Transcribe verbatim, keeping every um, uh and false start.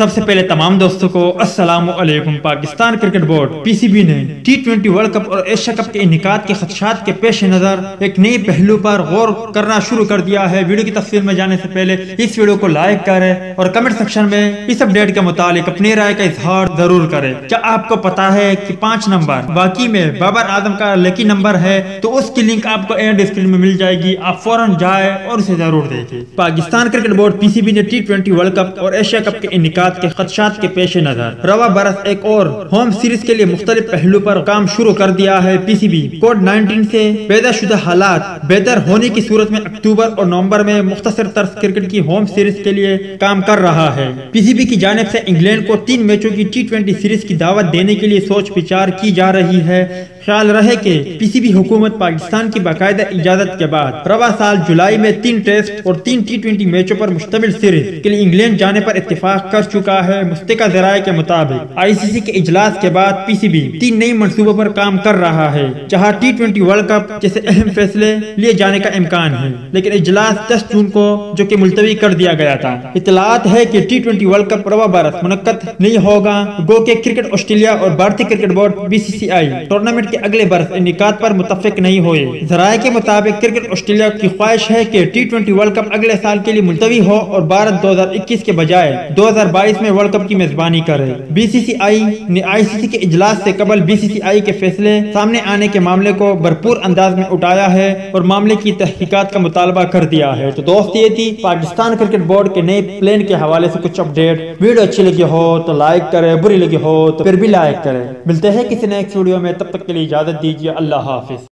सबसे पहले तमाम दोस्तों को अस्सलाम वालेकुम। पाकिस्तान क्रिकेट बोर्ड पीसीबी ने टी ट्वेंटी वर्ल्ड कप और एशिया कप के इनेकाद के खदशात के पेश नज़र एक नए पहलू पर गौर करना शुरू कर दिया है। वीडियो की तफसील में जाने से पहले इस वीडियो को लाइक करें और कमेंट सेक्शन में इस अपडेट के मुतालिक अपनी राय का इजहार जरूर करें। क्या आपको पता है कि पाँच नंबर बाकी में बाबर आजम का लकी नंबर है? तो उसकी लिंक आपको एंड स्क्रीन में मिल जाएगी, आप फौरन जाए और उसे जरूर देखें। पाकिस्तान क्रिकेट बोर्ड पीसीबी ने टी ट्वेंटी वर्ल्ड कप और एशिया कप के इनेकाद के खदशात के पेश नजर रवा बरस एक और होम सीरीज के लिए मुख्तलिफ पहलू पर काम शुरू कर दिया है। पीसीबी कोविड नाइन्टीन से पैदा शुदा हालात बेहतर होने की सूरत में अक्टूबर और नवंबर में मुख्तसर तर्स क्रिकेट की होम सीरीज के लिए काम कर रहा है। पीसीबी की जानिब से इंग्लैंड को तीन मैचों की टी ट्वेंटी सीरीज की दावत देने के लिए सोच विचार की जा रही है। ख्याल रहे कि पीसीबी हुकूमत पाकिस्तान की बाकायदा इजाजत के बाद रवा साल जुलाई में तीन टेस्ट और तीन टी ट्वेंटी मैचों पर मुश्तमिल सीरीज के लिए इंग्लैंड जाने पर इत्तेफाक कर चुका है। मुस्तका जराये के मुताबिक आई सी सी के इजलास के बाद पीसीबी तीन नई मनसूबों पर काम कर रहा है, जहाँ टी ट्वेंटी वर्ल्ड कप जैसे अहम फैसले लिए जाने का इम्कान है, लेकिन इजलास दस जून को जो कि मुलतवी कर दिया गया था। इतलात है कि टी ट्वेंटी वर्ल्ड कप रवा बरस मुनक्कद नहीं होगा, गो के क्रिकेट ऑस्ट्रेलिया और भारतीय cricket board B C C I tournament के अगले बरस इनेकाद पर मुतफिक नहीं हुए। जराये के मुताबिक क्रिकेट ऑस्ट्रेलिया की ख्वाहिश है कि टी ट्वेंटी वर्ल्ड कप अगले साल के लिए मुलतवी हो और भारत दो हजार इक्कीस के बजाय दो हजार बाईस में वर्ल्ड कप की मेजबानी करे। बीसीसीआई ने आईसीसी के इजलास से कबल बीसीसीआई के फैसले सामने आने के मामले को भरपूर अंदाज में उठाया है और मामले की तहकीकात का मुतालबा कर दिया है। तो दोस्त, ये थी पाकिस्तान क्रिकेट बोर्ड के नए प्लान के हवाले से कुछ अपडेट। वीडियो अच्छी लगी हो तो लाइक करे, बुरी लगी हो तो फिर भी लाइक करे। मिलते हैं किसी नेक्स्ट वीडियो में, तब तक के लिए इजाजत दीजिए। अल्लाह हाफिज।